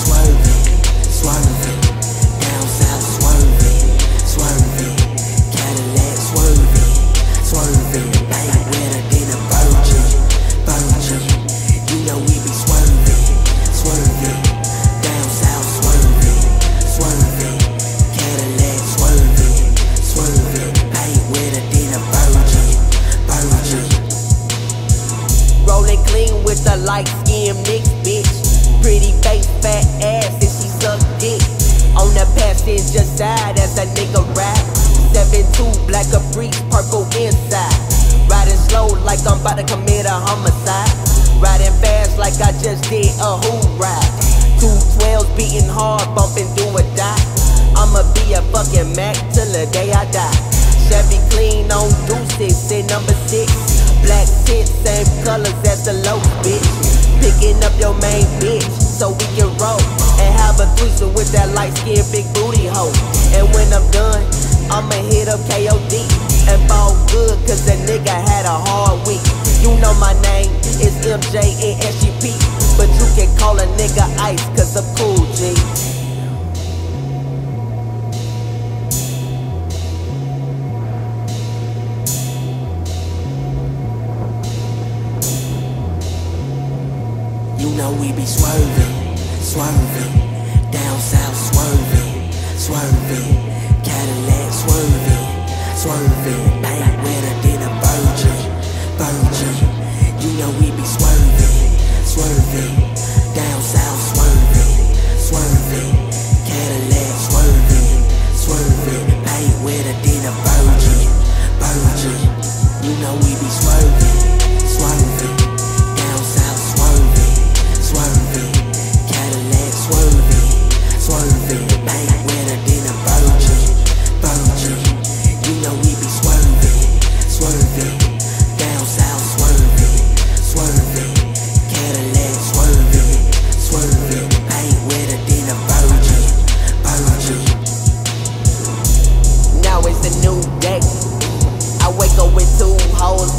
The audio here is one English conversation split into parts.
Swerving, swerving, down south swerving, swerving, Cadillac swerving, swerving, bang wetter than a virgin, virgin. You know we be swerving, swerving, down south swerving, swerving, Cadillac swerving, swerving, bang wetter than a virgin, virgin. Rolling clean with the light skin mix, bitch. Pretty face, fat ass, and she suck dick. On the passenger side as a nigga ride. 7'2", black Caprice, purple inside. Riding slow like I'm about to commit a homicide. Riding fast like I just did a hood ride. 212s beating hard, bumping do or die. I'ma be a fucking Mac till the day I die. Chevy clean on deuces in number 6. Black tint, same colors as the low, bitch. Picking up your main bitch so we can roll and have a threesome with that light skinned big booty hoe. And when I'm done, I'ma hit up KOD and fall good, cause that nigga had a hard week. You know my name is MJNSGP, but you can call a nigga Ice, cause I'm cool G. You know we be swerving, swerving, down south swerving, swerving, Cadillac swerving, swerving, bang wetter than a virgin, virgin. You know we be swerving, swerving, down south swerving, swerving, Cadillac swerving, swerving, bang wetter than a virgin, virgin. You know we be swerving, swerving.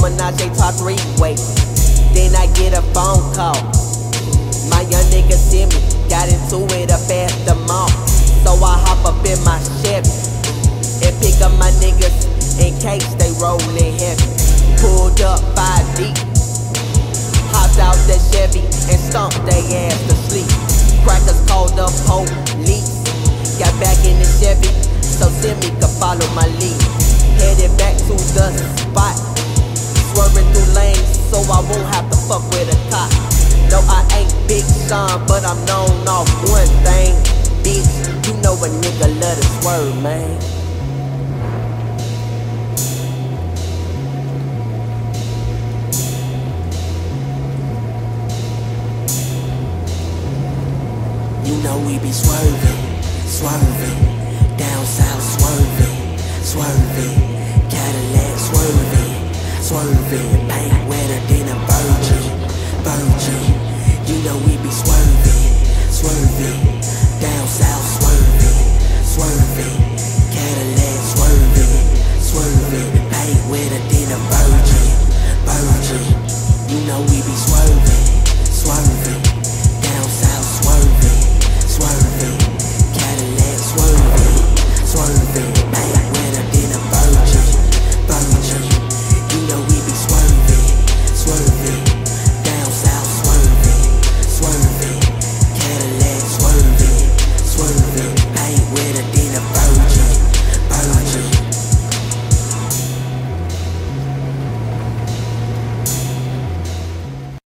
Menage talk 3-way, then I get a phone call. My young nigga Timmy got into it up at the mall, so I hop up in my Chevy and pick up my niggas in case they rollin' heavy. Pulled up 5 deep, hopped out the Chevy and stomped they ass to sleep. Crackers called up police, got back in the Chevy so Timmy could follow my lead. Headed back to the spot, swerving through lanes so I won't have to fuck with a cop. No, I ain't Big Sean, but I'm known off one thing. Bitch, you know a nigga love to swerve, man. You know we be swerving, swerving, down south swerving, swerving, Cadillac swerving, swerving.